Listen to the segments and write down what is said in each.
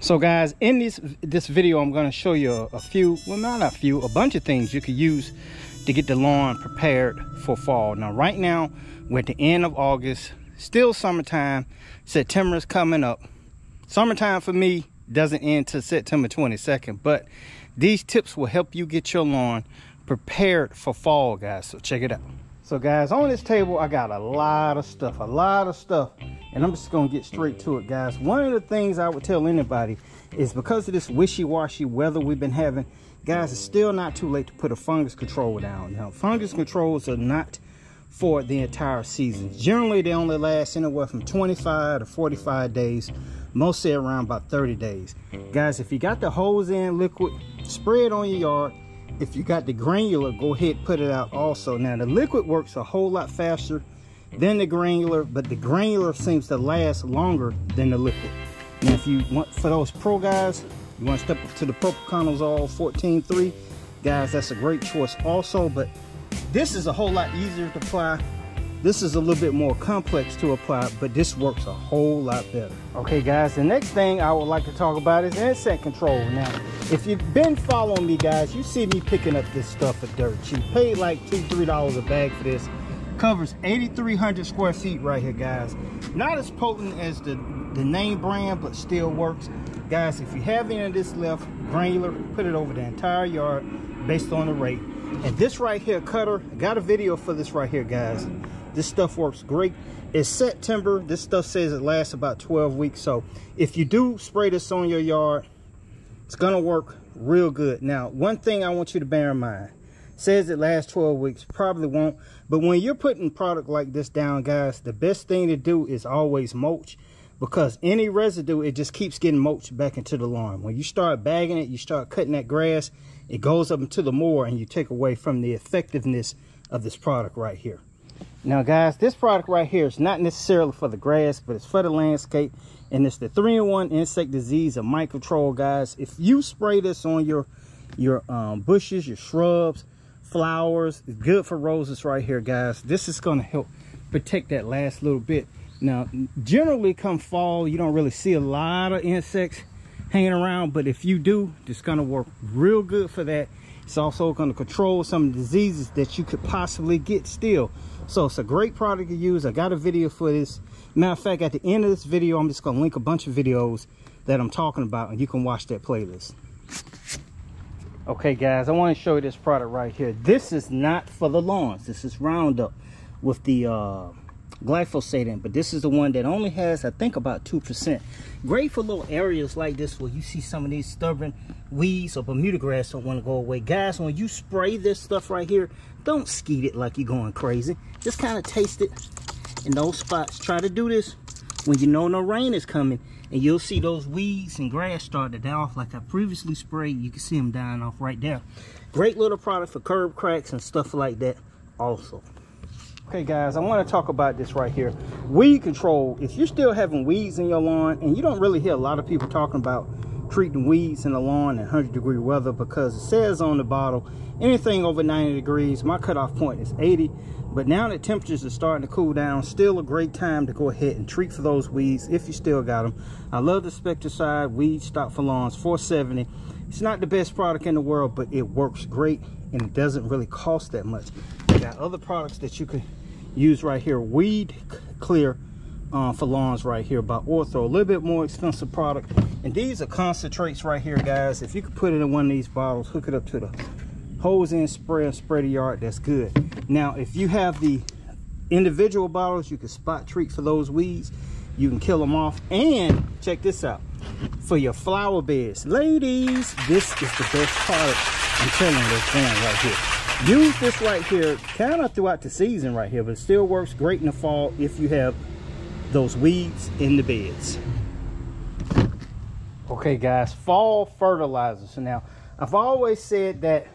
So guys, in this video, I'm going to show you a bunch of things you could use to get the lawn prepared for fall. Now right now we're at the end of August, still summertime. September is coming up. Summertime for me doesn't end till September 22nd, but these tips will help you get your lawn prepared for fall, guys. So check it out. So guys, on this table I got a lot of stuff, and I'm just gonna get straight to it, guys. One of the things I would tell anybody is, because of this wishy-washy weather we've been having, guys, it's still not too late to put a fungus control down. Now fungus controls are not for the entire season. Generally they only last anywhere from 25 to 45 days, mostly around about 30 days. Guys, if you got the hose in liquid, spray it on your yard. If you got the granular, go ahead and put it out also. Now the liquid works a whole lot faster than the granular, but the granular seems to last longer than the liquid. Now if you want, for those pro guys, you want to step up to the Propiconazole 14-3, guys, that's a great choice also. But this is a whole lot easier to apply. This is a little bit more complex to apply, but this works a whole lot better. Okay guys, the next thing I would like to talk about is insect control. Now if you've been following me, guys, you see me picking up this stuff for dirt cheap. Paid like $2-3 a bag for this. Covers 8,300 square feet right here, guys. Not as potent as the name brand, but still works. Guys, if you have any of this left, granular, put it over the entire yard based on the rate. And this right here cutter, I got a video for this right here, guys. This stuff works great. It's September. This stuff says it lasts about 12 weeks. So if you do spray this on your yard, it's gonna work real good. Now, one thing I want you to bear in mind, it says it lasts 12 weeks, probably won't. But when you're putting product like this down, guys, the best thing to do is always mulch, because any residue, it just keeps getting mulched back into the lawn. When you start bagging it, you start cutting that grass, it goes up into the moor, and you take away from the effectiveness of this product right here. Now guys, this product right here is not necessarily for the grass, but it's for the landscape, and it's the 3-in-1 insect disease and mite control, guys. If you spray this on your bushes, your shrubs, flowers, it's good for roses right here, guys. This is going to help protect that last little bit. Now generally come fall, you don't really see a lot of insects hanging around, but if you do, it's going to work real good for that. It's also going to control some diseases that you could possibly get still. So it's a great product to use. I got a video for this. Matter of fact, at the end of this video, I'm just going to link a bunch of videos that I'm talking about, and you can watch that playlist. Okay guys, I want to show you this product right here. This is not for the lawns. This is Roundup with the glyphosate in, but this is the one that only has, I think, about 2%. Great for little areas like this where you see some of these stubborn weeds or Bermuda grass don't want to go away. Guys, when you spray this stuff right here, don't skeet it like you're going crazy. Just kind of taste it in those spots. Try to do this when you know no rain is coming, and you'll see those weeds and grass start to die off. Like I previously sprayed, you can see them dying off right there. Great little product for curb cracks and stuff like that also. Okay guys, I want to talk about this right here. Weed control. If you're still having weeds in your lawn, and you don't really hear a lot of people talking about treating weeds in the lawn in 100-degree weather, because it says on the bottle, anything over 90 degrees, my cutoff point is 80. But now that temperatures are starting to cool down, still a great time to go ahead and treat for those weeds if you still got them. I love the Spectracide Weed Stop for Lawns 470. It's not the best product in the world, but it works great, and it doesn't really cost that much. I got other products that you could use right here. Weed Clear for Lawns right here by Ortho, a little bit more expensive product, and these are concentrates right here, guys. If you could put it in one of these bottles, hook it up to the hose and spray the yard, that's good. Now if you have the individual bottles, you can spot treat for those weeds, you can kill them off. And check this out, for your flower beds, ladies, this is the best product, I'm telling you, this one right here. Use this right here kind of throughout the season right here, but it still works great in the fall if you have those weeds in the beds. Okay guys, fall fertilizers. Now I've always said that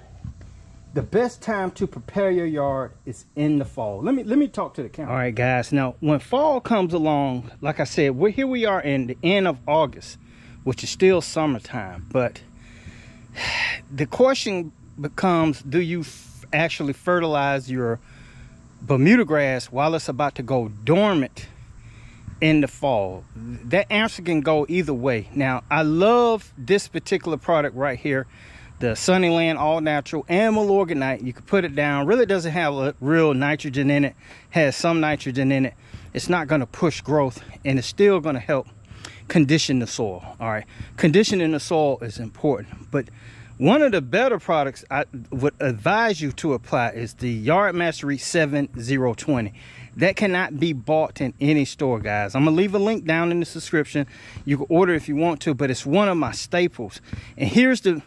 the best time to prepare your yard is in the fall. Let me talk to the camera. All right guys, now when fall comes along, like I said, here we are in the end of August, which is still summertime, but the question becomes, do you actually fertilize your Bermuda grass while it's about to go dormant in the fall. That answer can go either way. Now, I love this particular product right here, the Sunnyland all-natural Amelorganite. You can put it down. Really doesn't have a real nitrogen in it. Has some nitrogen in it. It's not going to push growth, and it's still going to help condition the soil. All right, conditioning the soil is important, but one of the better products I would advise you to apply is the Yard Mastery 7020. That cannot be bought in any store, guys. I'm gonna leave a link down in the description. You can order if you want to, but it's one of my staples. And here's the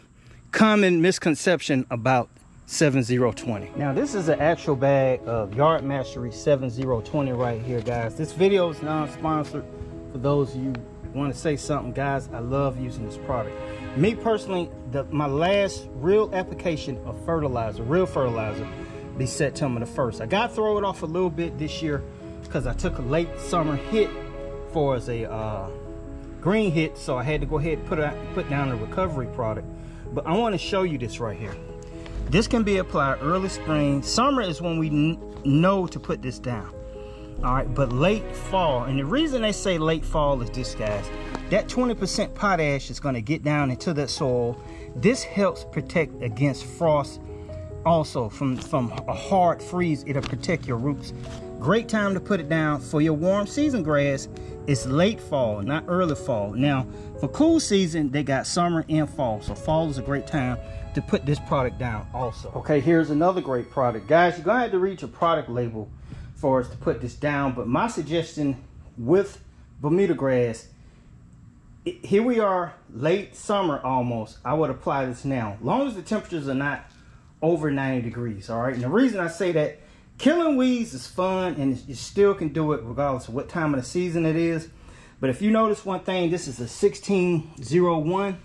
common misconception about 7020. Now, this is an actual bag of Yard Mastery 7020 right here, guys. This video is non-sponsored. For those of you who want to say something, guys, I love using this product. Me personally, my last real application of fertilizer, real fertilizer, be September the 1st. I got to throw it off a little bit this year because I took a late summer hit for as a green hit, so I had to go ahead and put down a recovery product. But I want to show you this right here. This can be applied early spring. Summer is when we know to put this down. All right, but late fall, and the reason they say late fall is this, guys. That 20% potash is going to get down into that soil. This helps protect against frost. Also, from a hard freeze, it'll protect your roots. Great time to put it down for your warm season grass. It's late fall, not early fall. Now, for cool season, they got summer and fall. So fall is a great time to put this product down also. Okay, here's another great product. Guys, you're going to have to read your product label for us to put this down. But my suggestion with Bermuda grass, here we are, late summer almost. I would apply this now. As long as the temperatures are not over 90 degrees, all right? And the reason I say that, killing weeds is fun, and you still can do it regardless of what time of the season it is. But if you notice one thing, this is a 1601.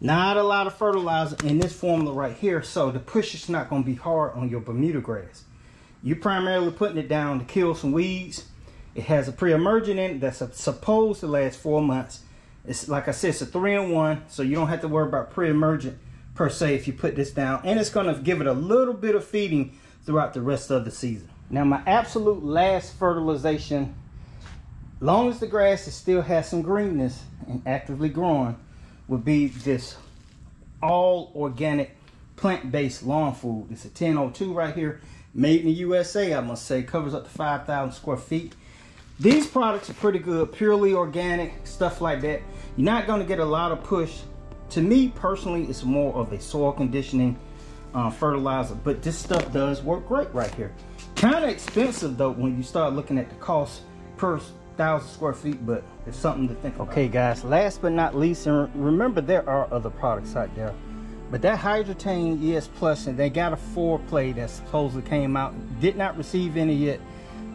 Not a lot of fertilizer in this formula right here, so the push is not going to be hard on your Bermuda grass. You're primarily putting it down to kill some weeds. It has a pre-emergent in it that's supposed to last 4 months. It's like I said, it's a 3-in-1, so you don't have to worry about pre-emergent per se if you put this down, and it's going to give it a little bit of feeding throughout the rest of the season. Now, my absolute last fertilization, long as the grass still has some greenness and actively growing, would be this all organic plant-based lawn food. It's a 1002 right here, made in the USA, I must say. Covers up to 5,000 square feet. These products are pretty good, purely organic, stuff like that. You're not going to get a lot of push. To me personally, it's more of a soil conditioning fertilizer, but this stuff does work great right here. Kind of expensive though when you start looking at the cost per 1,000 square feet, but it's something to think about. Okay, guys, last but not least, and remember there are other products out there, but that Hydretain ES Plus, and they got a foreplay that supposedly came out, did not receive any yet,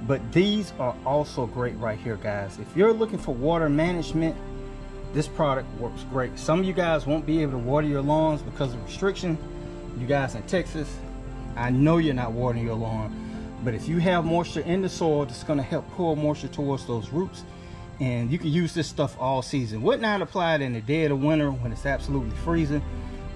but these are also great right here, guys. If you're looking for water management, this product works great. Some of you guys won't be able to water your lawns because of restriction. You guys in Texas, I know you're not watering your lawn, but if you have moisture in the soil, it's gonna help pull moisture towards those roots, and you can use this stuff all season. Would not apply it in the dead of winter when it's absolutely freezing,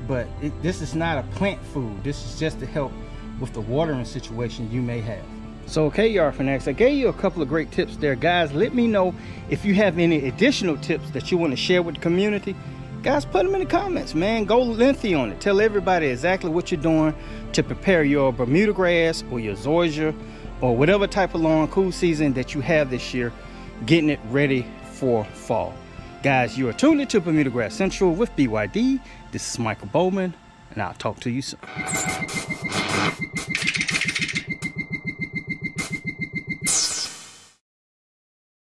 but this is not a plant food. This is just to help with the watering situation you may have. So, okay, Yard Fanatics, I gave you a couple of great tips there. Guys, let me know if you have any additional tips that you want to share with the community. Guys, put them in the comments, man. Go lengthy on it. Tell everybody exactly what you're doing to prepare your Bermuda grass or your zoysia or whatever type of lawn cool season that you have this year, getting it ready for fall. Guys, you are tuned into Bermuda Grass Central with BYD. This is Michael Bowman, and I'll talk to you soon.